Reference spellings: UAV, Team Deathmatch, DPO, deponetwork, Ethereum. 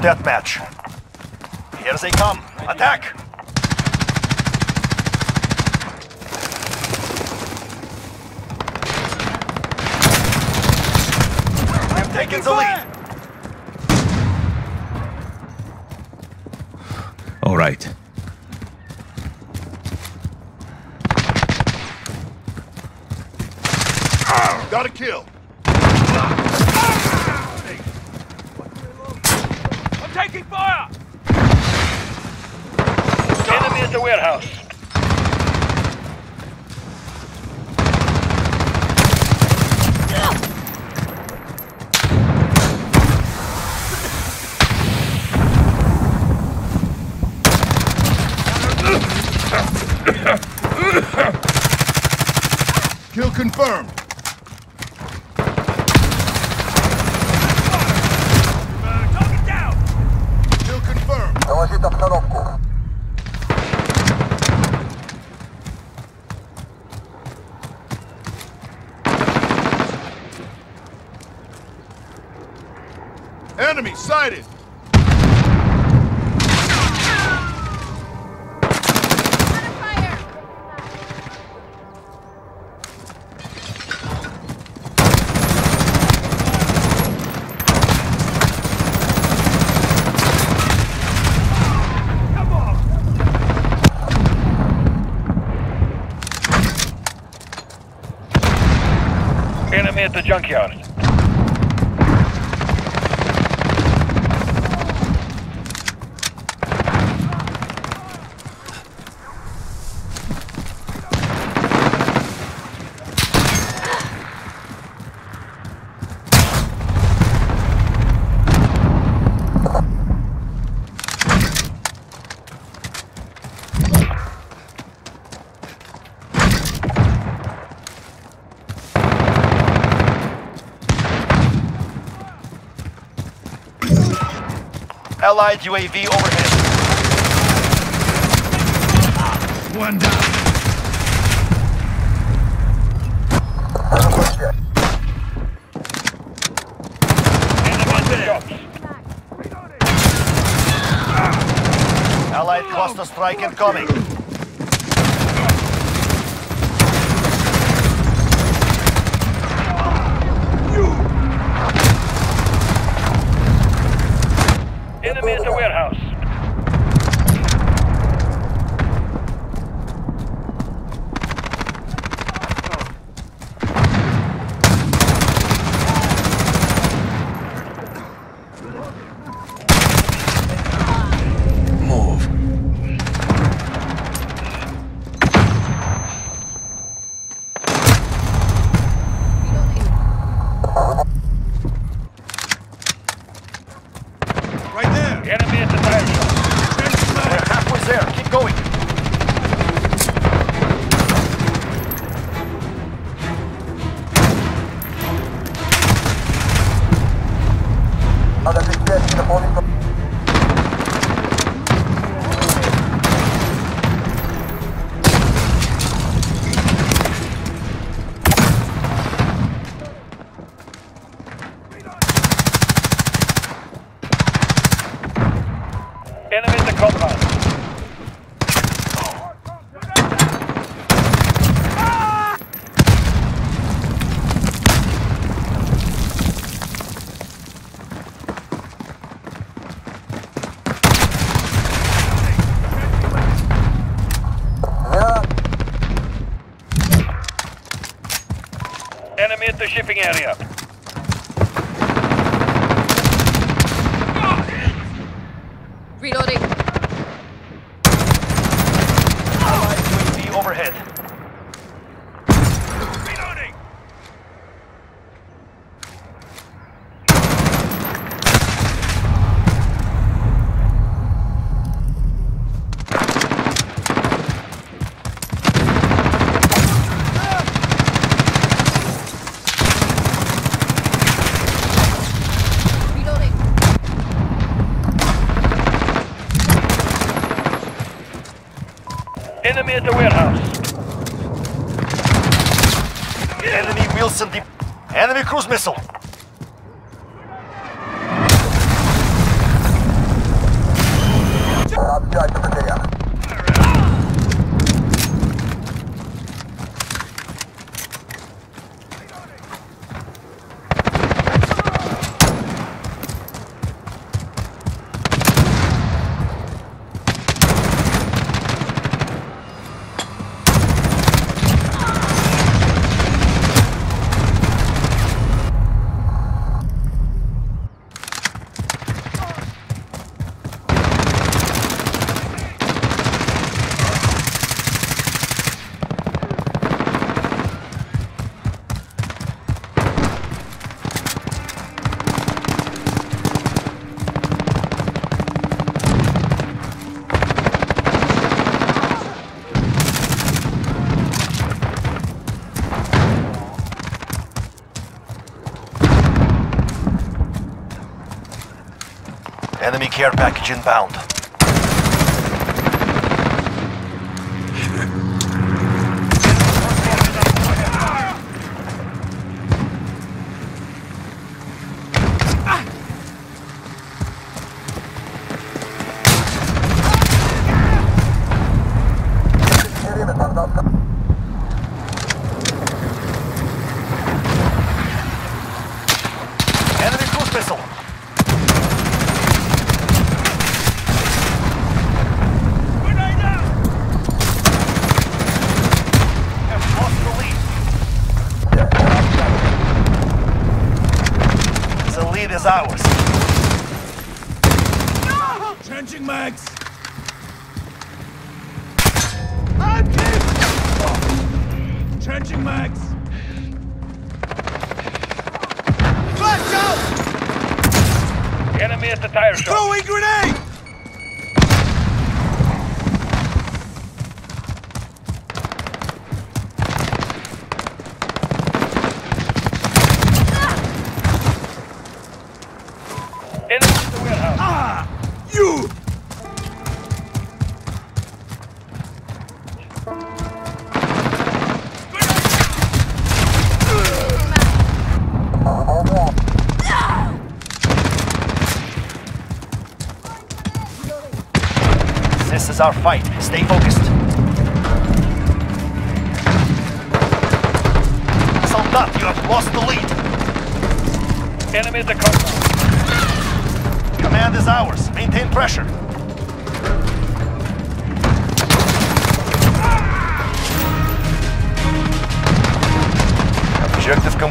Deathmatch. Here they come. Attack! I've taken the lead! All right. Got a kill! I'm taking fire! Enemy at the warehouse. Kill confirmed. Enemy sighted! Enemy at the junkyard. Allied UAV overhead. One down. Allied cluster strike incoming. Enemy at the warehouse. Move. Right there. Enemy at the tire shop. We're halfway there. Keep going. Enemy in the compound. Enemy at the shipping area. Reloading. UAV overhead. Reloading. Enemy at the warehouse. Enemy Wilson deep. Enemy cruise missile. Judge the video. Enemy care package inbound. Enemy cruise missile. Is ours. No! Changing mags. Oh. Changing mags. Flash out! Enemy at the tire shop. Throwing grenade! This is our fight. Stay focused. Soldat, you have lost the lead. Enemy at the coast. Command is ours. Maintain pressure. Objective complete.